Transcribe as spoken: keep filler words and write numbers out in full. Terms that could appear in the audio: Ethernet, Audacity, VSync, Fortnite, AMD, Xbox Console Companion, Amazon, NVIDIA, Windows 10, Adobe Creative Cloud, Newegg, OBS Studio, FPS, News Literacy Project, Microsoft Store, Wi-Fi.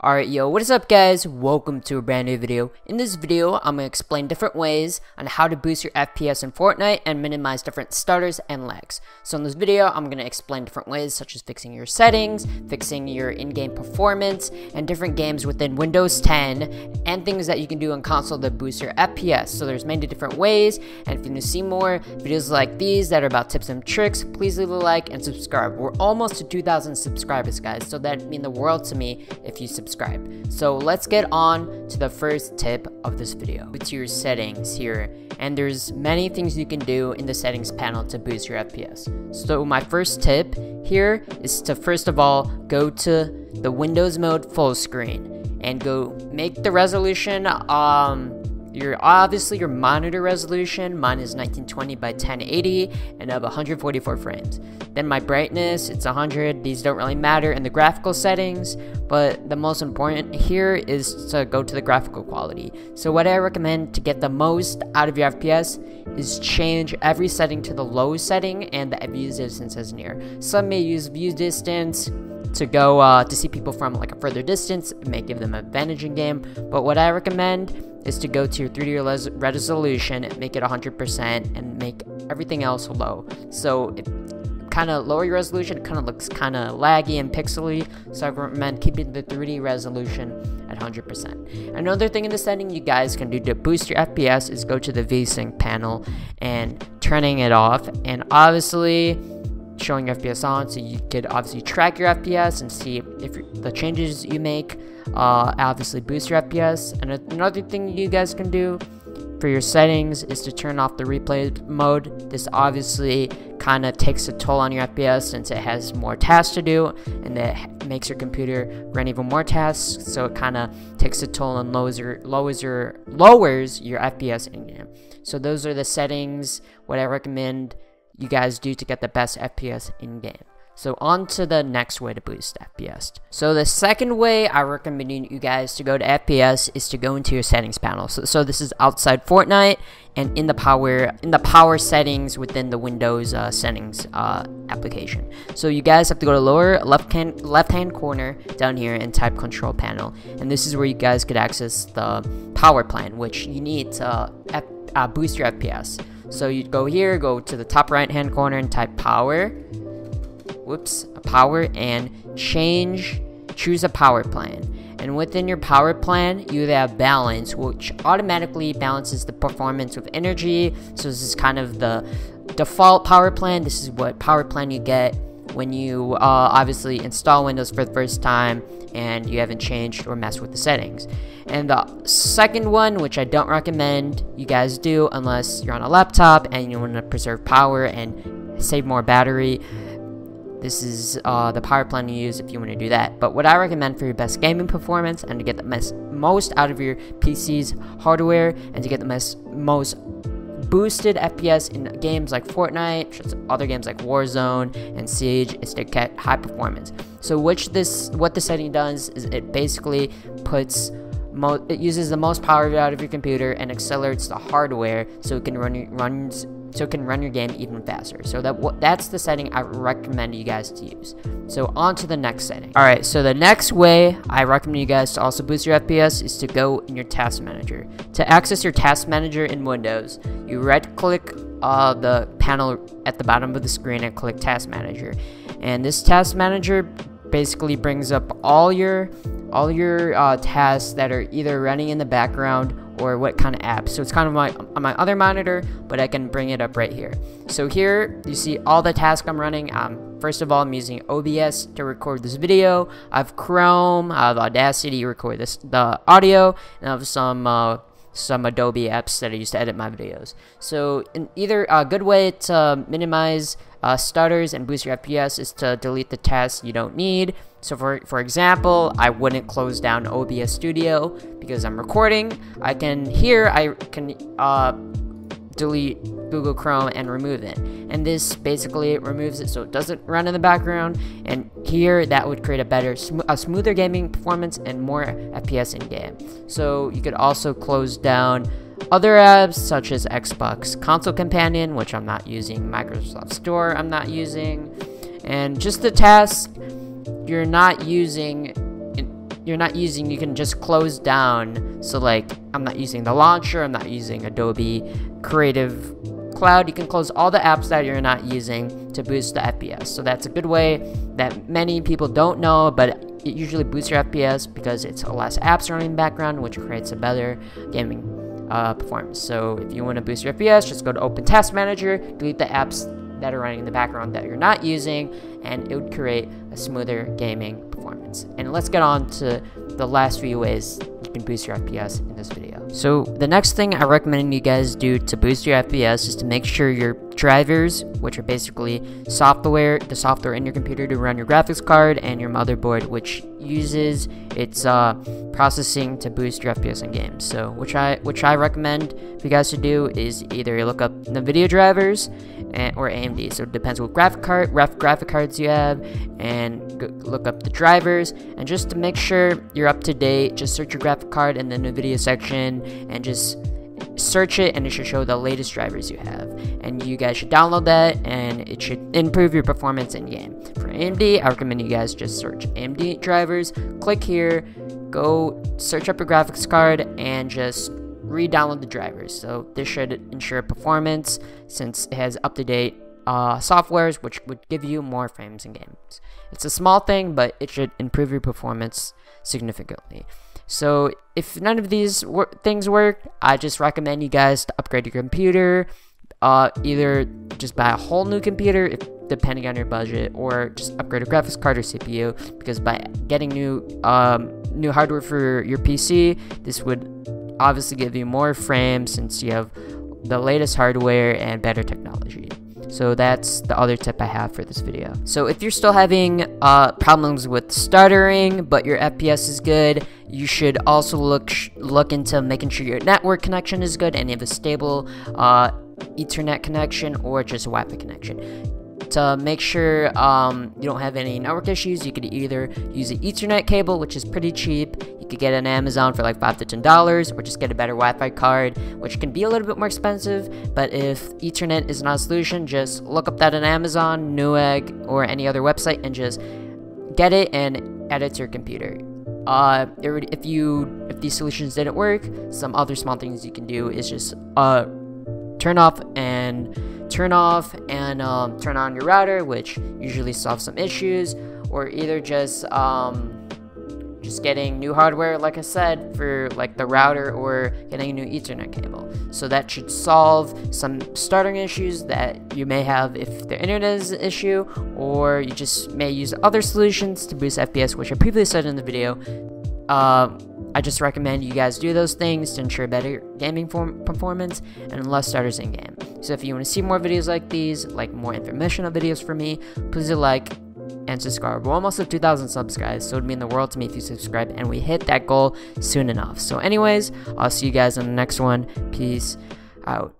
Alright yo, what is up guys, welcome to a brand new video. In this video, I'm going to explain different ways on how to boost your F P S in Fortnite and minimize different stutters and lags. So in this video, I'm going to explain different ways such as fixing your settings, fixing your in-game performance, and different games within Windows ten, and things that you can do on console that boost your F P S. So there's many different ways, and if you want to see more videos like these that are about tips and tricks, please leave a like and subscribe. We're almost to two thousand subscribers guys, so that'd mean the world to me if you subscribe. So let's get on to the first tip of this video. Go to your settings here, and there's many things you can do in the settings panel to boost your F P S. So my first tip here is to first of all go to the Windows mode full screen and go make the resolution um your obviously your monitor resolution. Mine is nineteen twenty by ten eighty and of one hundred forty-four frames. Then my brightness, it's one hundred. These don't really matter in the graphical settings, but the most important here is to go to the graphical quality. So what I recommend to get the most out of your F P S is change every setting to the low setting and the view distance as near. Some may use view distance to go uh, to see people from like a further distance. It may give them an advantage in game, but what I recommend is to go to your three D resolution, make it one hundred percent, and make everything else low. So it kind of lower your resolution, it kind of looks kind of laggy and pixely, so I recommend keeping the three D resolution at one hundred percent. Another thing in the setting you guys can do to boost your F P S is go to the VSync panel and turning it off, and obviously showing F P S on, so you could obviously track your F P S and see if the changes you make uh, obviously boost your F P S. And another thing you guys can do for your settings is to turn off the replay mode. This obviously kind of takes a toll on your F P S since it has more tasks to do, and it makes your computer run even more tasks, so it kind of takes a toll and lowers your lowers your lowers your F P S in game. So those are the settings what I recommend you guys do to get the best F P S in game. So on to the next way to boost F P S. So the second way I recommend you guys to go to F P S is to go into your settings panel. So, so this is outside Fortnite and in the power in the power settings within the Windows uh, settings uh, application. So you guys have to go to lower left hand left hand corner down here and type control panel. And this is where you guys could access the power plan, which you need to uh, F uh, boost your F P S. So you go here, go to the top right hand corner and type power, whoops, power, and change, choose a power plan. And within your power plan, you have balance, which automatically balances the performance with energy. So this is kind of the default power plan. This is what power plan you get when you uh, obviously install Windows for the first time and you haven't changed or messed with the settings. And the second one, which I don't recommend you guys do unless you're on a laptop and you want to preserve power and save more battery, this is uh, the power plan you use if you want to do that. But what I recommend for your best gaming performance and to get the most, most out of your P C's hardware and to get the most, most boosted F P S in games like Fortnite, other games like Warzone and Siege, is to get high performance. So which this what the setting does is it basically puts mo it uses the most power out of your computer and accelerates the hardware so it can run runs so it can run your game even faster. So that that's the setting I recommend you guys to use. So on to the next setting. All right, so the next way I recommend you guys to also boost your F P S is to go in your task manager. To access your task manager in Windows, you right click uh, the panel at the bottom of the screen and click task manager. And this task manager basically brings up all your all your uh, tasks that are either running in the background or what kind of apps. So it's kind of my, on my other monitor, but I can bring it up right here. So here you see all the tasks I'm running. Um, first of all, I'm using O B S to record this video. I have Chrome, I have Audacity to record this, the audio, and I have some uh, some Adobe apps that I use to edit my videos. So in either a uh, good way to minimize uh, stutters and boost your F P S is to delete the tasks you don't need. So for, for example, I wouldn't close down O B S Studio because I'm recording. I can here, I can uh, delete Google Chrome and remove it. And this basically removes it so it doesn't run in the background. And here that would create a better, sm a smoother gaming performance and more F P S in game. So you could also close down other apps such as Xbox Console Companion, which I'm not using, Microsoft Store I'm not using, and just the tasks you're not using you're not using, you can just close down. So like, I'm not using the launcher, I'm not using Adobe Creative Cloud. You can close all the apps that you're not using to boost the F P S. So that's a good way that many people don't know, but it usually boosts your F P S because it's less apps running in the background, which creates a better gaming uh, performance. So if you want to boost your F P S, just go to Open Task Manager, delete the apps that are running in the background that you're not using, and it would create a smoother gaming performance. And let's get on to the last few ways you can boost your F P S in this video. So the next thing I recommend you guys do to boost your F P S is to make sure your drivers, which are basically software, the software in your computer to run your graphics card, and your motherboard, which uses its uh, processing to boost your F P S in games. So which I which I recommend for you guys to do is either you look up NVIDIA drivers and, or A M D. So it depends what graphic card ref, graphic cards you have, and go, look up the drivers. And just to make sure you're up to date, just search your graphic card in the NVIDIA section and just search it, and it should show the latest drivers you have, and you guys should download that, and it should improve your performance in game. For A M D, I recommend you guys just search A M D drivers, click here, go search up your graphics card, and just re-download the drivers. So this should ensure performance since it has up-to-date uh, softwares, which would give you more frames in games. It's a small thing, but it should improve your performance significantly. So if none of these wor things work, I just recommend you guys to upgrade your computer, uh, either just buy a whole new computer, if, depending on your budget, or just upgrade your graphics card or C P U, because by getting new um, new hardware for your P C, this would obviously give you more frames since you have the latest hardware and better technology. So that's the other tip I have for this video. So if you're still having uh, problems with stuttering, but your F P S is good, you should also look sh look into making sure your network connection is good and you have a stable uh, Ethernet connection or just a Wi-Fi connection. To make sure um, you don't have any network issues, you could either use an Ethernet cable, which is pretty cheap. You could get it on Amazon for like five to ten dollars, or just get a better Wi-Fi card, which can be a little bit more expensive. But if Ethernet is not a solution, just look up that on Amazon, Newegg, or any other website and just get it and add it to your computer. Uh, it would, if you if these solutions didn't work, some other small things you can do is just uh, turn off and turn off and um, turn on your router, which usually solves some issues, or either just um, just getting new hardware, like I said, for like the router, or getting a new Ethernet cable. So that should solve some stuttering issues that you may have if the internet is an issue, or you just may use other solutions to boost F P S, which I previously said in the video. Uh, I just recommend you guys do those things to ensure better gaming form performance and less stutters in game. So if you want to see more videos like these, like more informational videos from me, please do like and subscribe. We're almost at two thousand subs, guys, so it would mean the world to me if you subscribe, and we hit that goal soon enough. So anyways, I'll see you guys on the next one. Peace out.